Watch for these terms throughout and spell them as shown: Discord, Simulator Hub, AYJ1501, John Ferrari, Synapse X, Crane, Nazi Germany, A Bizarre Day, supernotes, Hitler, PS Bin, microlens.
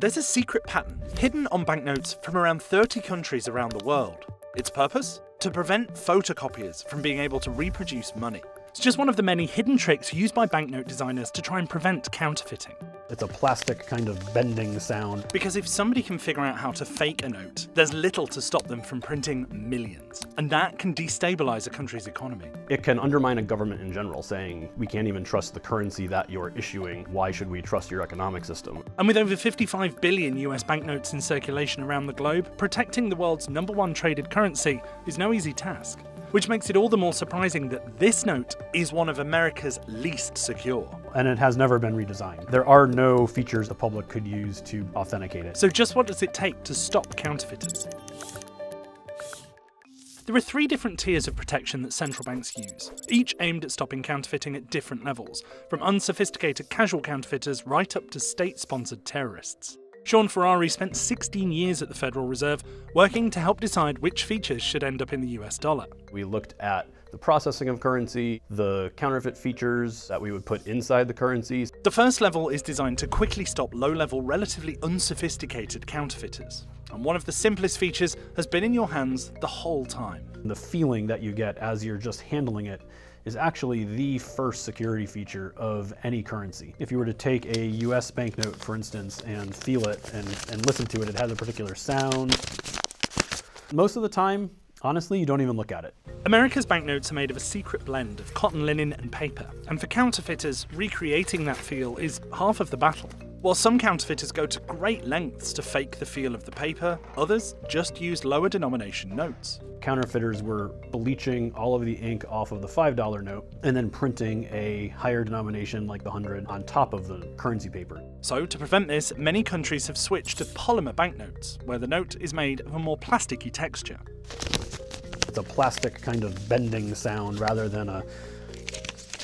There's a secret pattern hidden on banknotes from around 30 countries around the world. Its purpose? To prevent photocopiers from being able to reproduce money. It's just one of the many hidden tricks used by banknote designers to try and prevent counterfeiting. It's a plastic kind of bending sound. Because if somebody can figure out how to fake a note, there's little to stop them from printing millions. And that can destabilize a country's economy. It can undermine a government in general, saying, we can't even trust the currency that you're issuing. Why should we trust your economic system? And with over 55 billion US banknotes in circulation around the globe, protecting the world's #1 traded currency is no easy task. Which makes it all the more surprising that this note is one of America's least secure. And it has never been redesigned. There are no features the public could use to authenticate it. So just what does it take to stop counterfeiters? There are 3 different tiers of protection that central banks use, each aimed at stopping counterfeiting at different levels, from unsophisticated casual counterfeiters right up to state-sponsored terrorists. John Ferrari spent 16 years at the Federal Reserve working to help decide which features should end up in the US dollar. We looked at the processing of currency, the counterfeit features that we would put inside the currencies. The first level is designed to quickly stop low-level, relatively unsophisticated counterfeiters. And one of the simplest features has been in your hands the whole time. The feeling that you get as you're just handling it is actually the first security feature of any currency. If you were to take a US banknote, for instance, and feel it and listen to it, it has a particular sound. Most of the time, honestly, you don't even look at it. America's banknotes are made of a secret blend of cotton, linen, and paper. And for counterfeiters, recreating that feel is half of the battle. While some counterfeiters go to great lengths to fake the feel of the paper, others just use lower denomination notes. Counterfeiters were bleaching all of the ink off of the $5 note and then printing a higher denomination like the 100 on top of the currency paper. So to prevent this, many countries have switched to polymer banknotes, where the note is made of a more plasticky texture. It's a plastic kind of bending sound rather than a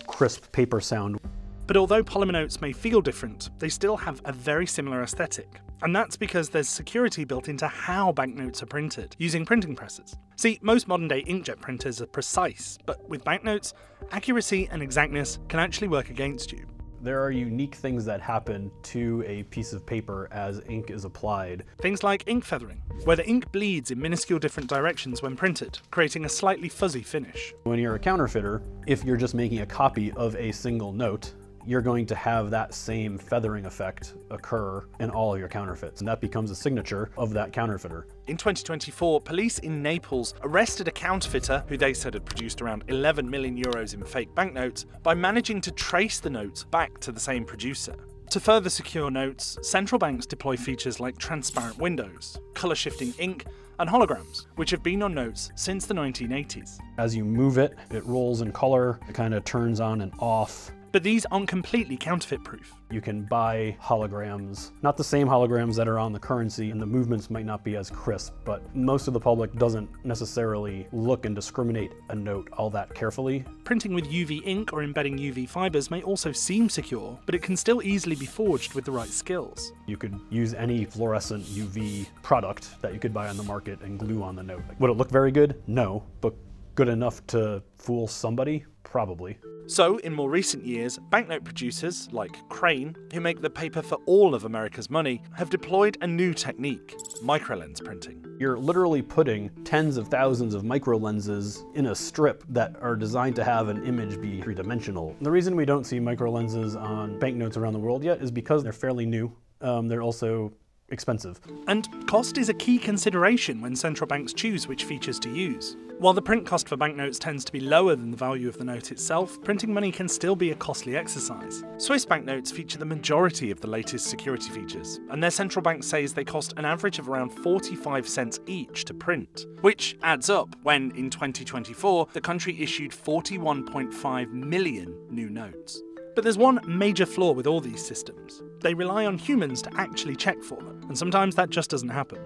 crisp paper sound. But although polymer notes may feel different, they still have a very similar aesthetic. And that's because there's security built into how banknotes are printed, using printing presses. See, most modern-day inkjet printers are precise, but with banknotes, accuracy and exactness can actually work against you. There are unique things that happen to a piece of paper as ink is applied. Things like ink feathering, where the ink bleeds in minuscule different directions when printed, creating a slightly fuzzy finish. When you're a counterfeiter, if you're just making a copy of a single note, you're going to have that same feathering effect occur in all of your counterfeits, and that becomes a signature of that counterfeiter. In 2024, police in Naples arrested a counterfeiter, who they said had produced around 11 million euros in fake banknotes, by managing to trace the notes back to the same producer. To further secure notes, central banks deploy features like transparent windows, color-shifting ink, and holograms, which have been on notes since the 1980s. As you move it, it rolls in color, it kind of turns on and off. But these aren't completely counterfeit proof. You can buy holograms, not the same holograms that are on the currency, and the movements might not be as crisp, but most of the public doesn't necessarily look and discriminate a note all that carefully. Printing with UV ink or embedding UV fibers may also seem secure, but it can still easily be forged with the right skills. You could use any fluorescent UV product that you could buy on the market and glue on the note. Would it look very good? No, but good enough to fool somebody? Probably. So, in more recent years, banknote producers, like Crane, who make the paper for all of America's money, have deployed a new technique, microlens printing. You're literally putting tens of thousands of microlenses in a strip that are designed to have an image be three-dimensional. The reason we don't see microlenses on banknotes around the world yet is because they're fairly new. They're also expensive. And cost is a key consideration when central banks choose which features to use. While the print cost for banknotes tends to be lower than the value of the note itself, printing money can still be a costly exercise. Swiss banknotes feature the majority of the latest security features, and their central bank says they cost an average of around 45 cents each to print, which adds up when, in 2024, the country issued 41.5 million new notes. But there's one major flaw with all these systems. They rely on humans to actually check for them, and sometimes that just doesn't happen.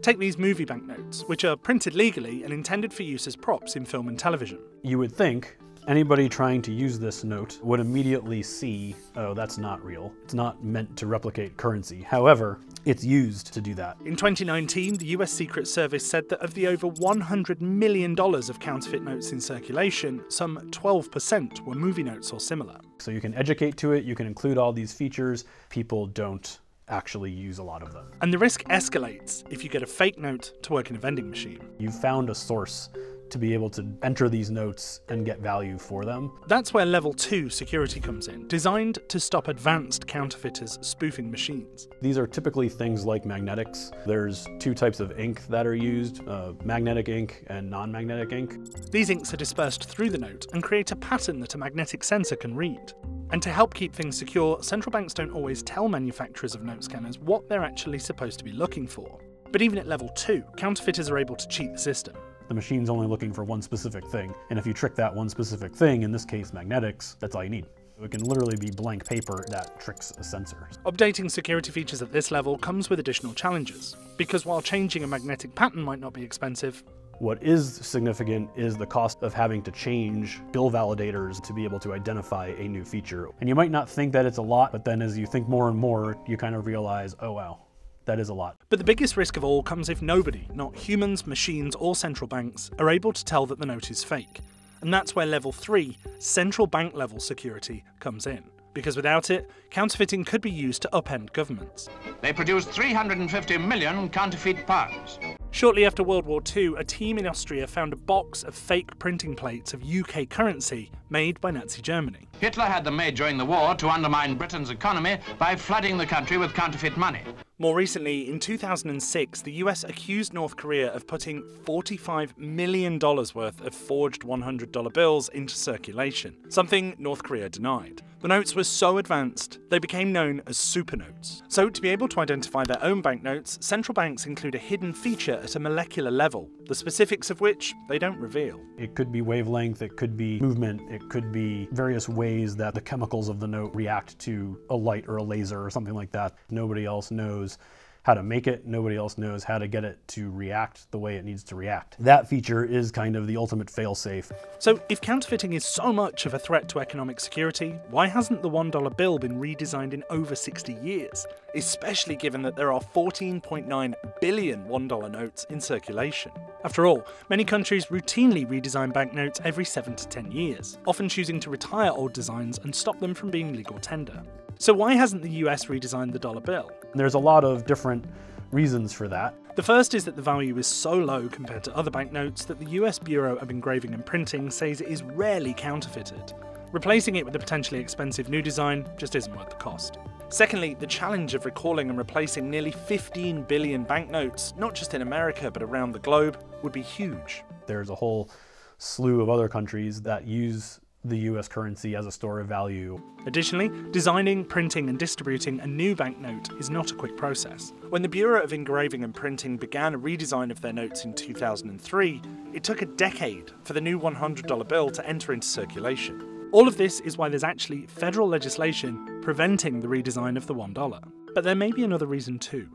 Take these movie banknotes, which are printed legally and intended for use as props in film and television. You would think anybody trying to use this note would immediately see, oh, that's not real. It's not meant to replicate currency. However, it's used to do that. In 2019, the US Secret Service said that of the over $100 million of counterfeit notes in circulation, some 12% were movie notes or similar. So you can educate to it, you can include all these features. People don't actually use a lot of them. And the risk escalates if you get a fake note to work in a vending machine. You've found a source to be able to enter these notes and get value for them. That's where level 2 security comes in, designed to stop advanced counterfeiters spoofing machines. These are typically things like magnetics. There's two types of ink that are used, magnetic ink and non-magnetic ink. These inks are dispersed through the note and create a pattern that a magnetic sensor can read. And to help keep things secure, central banks don't always tell manufacturers of note scanners what they're actually supposed to be looking for. But even at level 2, counterfeiters are able to cheat the system. The machine's only looking for one specific thing, and if you trick that one specific thing, in this case magnetics, that's all you need. It can literally be blank paper that tricks a sensor. Updating security features at this level comes with additional challenges, because while changing a magnetic pattern might not be expensive, what is significant is the cost of having to change bill validators to be able to identify a new feature. And you might not think that it's a lot, but then as you think more and more, you kind of realize, oh wow, that is a lot. But the biggest risk of all comes if nobody, not humans, machines, or central banks, are able to tell that the note is fake. And that's where level 3, central bank level security, comes in. Because without it, counterfeiting could be used to upend governments. They produced 350 million counterfeit pounds. Shortly after World War II, a team in Austria found a box of fake printing plates of UK currency made by Nazi Germany. Hitler had them made during the war to undermine Britain's economy by flooding the country with counterfeit money. More recently, in 2006, the US accused North Korea of putting $45 million worth of forged $100 bills into circulation, something North Korea denied. The notes were so advanced, they became known as supernotes. So to be able to identify their own banknotes, central banks include a hidden feature at a molecular level, the specifics of which they don't reveal. It could be wavelength, it could be movement, it could be various ways that the chemicals of the note react to a light or a laser or something like that. Nobody else knows how to make it, nobody else knows how to get it to react the way it needs to react. That feature is kind of the ultimate fail-safe. So if counterfeiting is so much of a threat to economic security, why hasn't the $1 bill been redesigned in over 60 years? Especially given that there are 14.9 billion $1 notes in circulation. After all, many countries routinely redesign banknotes every 7 to 10 years, often choosing to retire old designs and stop them from being legal tender. So why hasn't the US redesigned the dollar bill? There's a lot of different reasons for that. The first is that the value is so low compared to other banknotes that the US Bureau of Engraving and Printing says it is rarely counterfeited. Replacing it with a potentially expensive new design just isn't worth the cost. Secondly, the challenge of recalling and replacing nearly 15 billion banknotes, not just in America but around the globe, would be huge. There's a whole slew of other countries that use the US currency as a store of value. Additionally, designing, printing, and distributing a new banknote is not a quick process. When the Bureau of Engraving and Printing began a redesign of their notes in 2003, it took a decade for the new $100 bill to enter into circulation. All of this is why there's actually federal legislation preventing the redesign of the $1. But there may be another reason too.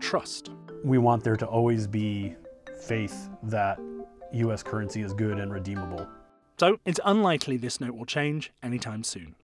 Trust. We want there to always be faith that US currency is good and redeemable. So it's unlikely this note will change anytime soon.